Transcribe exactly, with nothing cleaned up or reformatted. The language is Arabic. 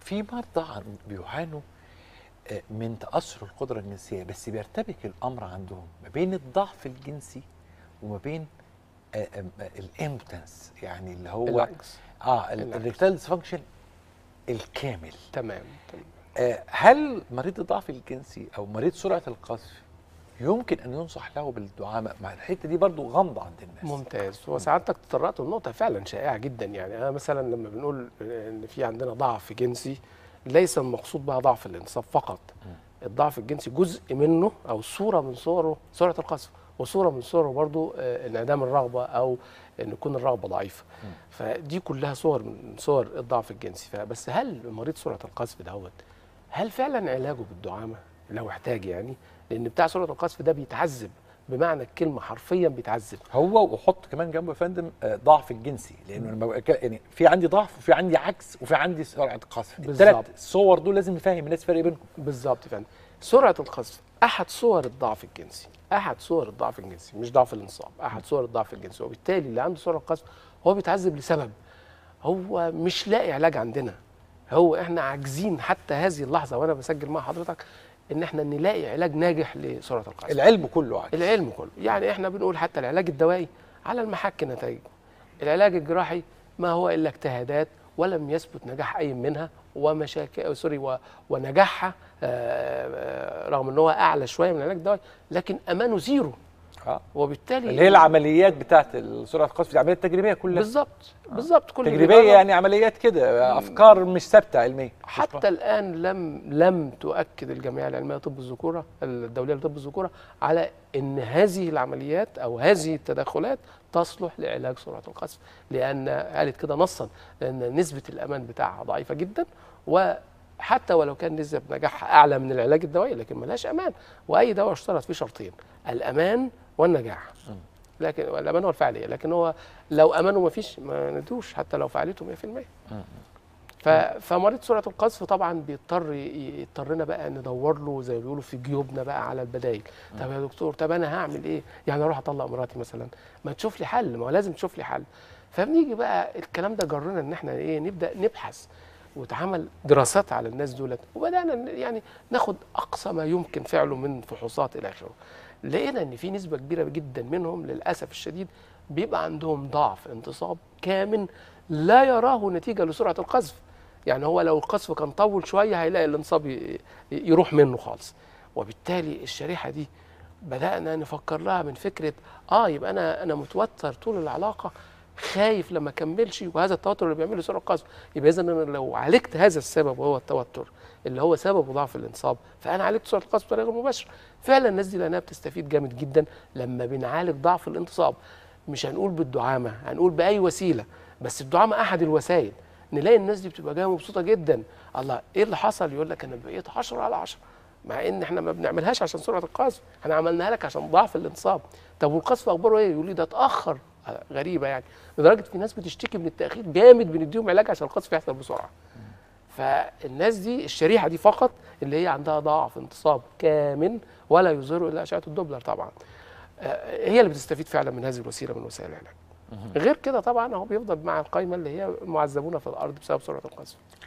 في مرضى بيعانوا من تأثر القدرة الجنسية، بس بيرتبك الأمر عندهم ما بين الضعف الجنسي وما بين الامبتنس، يعني اللي هو العكس. اه الريكتال ديسفانكشن الكامل. تمام تمام. آه هل مريض الضعف الجنسي او مريض سرعه القذف يمكن ان ينصح له بالدعامه؟ مع الحته دي برضو غامضه عند الناس. ممتاز. وسعادتك تطرقت لنقطه فعلا شائعه جدا، يعني انا مثلا لما بنقول ان في عندنا ضعف جنسي ليس المقصود بها ضعف الانصاب فقط. م. الضعف الجنسي جزء منه او صوره من صوره سرعه القذف، وصوره من صوره برضو انعدام الرغبه او ان يكون الرغبه ضعيفه. م. فدي كلها صور من صور الضعف الجنسي. فبس هل مريض سرعه القذف دوت هل فعلا علاجه بالدعامه لو احتاج؟ يعني لان بتاع سرعه القذف ده بيتعذب بمعنى الكلمه، حرفيا بيتعذب هو. وحط كمان جنبه يا فندم ضعف الجنسي، لانه لما يعني في عندي ضعف وفي عندي عكس وفي عندي سرعه قذف، الثلاث صور دول لازم نفهم الناس فرق بينهم. بالظبط يا فندم. سرعه القذف احد صور الضعف الجنسي، احد صور الضعف الجنسي مش ضعف الانصاب، احد صور الضعف الجنسي، وبالتالي اللي عنده سرعه القذف هو بيتعذب لسبب هو مش لاقي علاج عندنا، هو احنا عاجزين حتى هذه اللحظه وانا بسجل مع حضرتك ان احنا نلاقي علاج ناجح لسرعه القذف. العلم كله عاجز. العلم كله، يعني احنا بنقول حتى العلاج الدوائي على المحك نتائجه، العلاج الجراحي ما هو الا اجتهادات ولم يثبت نجاح اي منها ومشاكل سوري و... ونجاحها آه... رغم ان هو اعلى شويه من العلاج الدوائي لكن امانه زيرو. اه وبالتالي اللي هي العمليات بتاعت سرعه القذف دي عمليات تجريبيه كلها. بالظبط بالظبط. كل تجريبيه يعني عمليات كده افكار مش ثابته علميا حتى مش الان. لم لم تؤكد الجمعيه العلميه لطب الذكوره الدوليه لطب الذكوره على ان هذه العمليات او هذه التدخلات تصلح لعلاج سرعه القذف، لان قالت كده نصا لان نسبه الامان بتاعها ضعيفه جدا، وحتى ولو كان نسبه نجاحها اعلى من العلاج الدوائي لكن ملهاش امان. واي دواء اشترط فيه شرطين، الامان والنجاح، لكن الامان والفعاليه، لكن هو لو امانه ما فيش ما ندوش حتى لو فعاليته مية في المية. ف... فمريض سرعه القذف طبعا بيضطر يضطرنا بقى ندور له زي ما بيقولوا في جيوبنا بقى على البدائل. طب يا دكتور طب انا هعمل ايه؟ يعني اروح اطلق مراتي مثلا؟ ما تشوف لي حل، ما هو لازم تشوف لي حل. فبنيجي بقى الكلام ده جرنا ان احنا ايه نبدا نبحث، واتعمل دراسات على الناس دولت، وبدانا يعني ناخد اقصى ما يمكن فعله من فحوصات الى اخره. لقينا ان في نسبه كبيره جدا منهم للاسف الشديد بيبقى عندهم ضعف انتصاب كامن لا يراه نتيجه لسرعه القذف، يعني هو لو القذف كان طول شويه هيلاقي الانصاب يروح منه خالص. وبالتالي الشريحه دي بدانا نفكر لها من فكره اه يبقى انا انا متوتر طول العلاقه، خايف لما اكملش، وهذا التوتر اللي بيعمل لي سرعه القذف، يبقى اذا انا لو عالجت هذا السبب وهو التوتر اللي هو سبب ضعف الانصاب فانا عالجت سرعه القذف بطريقه غير مباشره. فعلا الناس دي لانها بتستفيد جامد جدا لما بنعالج ضعف الانتصاب، مش هنقول بالدعامه، هنقول باي وسيله، بس الدعامه احد الوسائل. نلاقي الناس دي بتبقى جايه مبسوطه جدا، الله ايه اللي حصل؟ يقول لك انا بقيت عشرة على عشرة، مع ان احنا ما بنعملهاش عشان سرعه القذف، احنا عملناها لك عشان ضعف الانتصاب. طب والقذف اخباره ايه؟ يقول لي ده اتاخر. غريبه يعني، لدرجه في ناس بتشتكي من التاخير جامد، بنديهم علاج عشان القذف يحصل بسرعه. فالناس دي الشريحه دي فقط اللي هي عندها ضعف انتصاب كامن ولا يظهر الا اشعه الدوبلر طبعا، هي اللي بتستفيد فعلا من هذه الوسيله من وسائل العلاج. غير كده طبعا هو بيفضل مع القايمه اللي هي المعذبون في الارض بسبب سرعه القذف.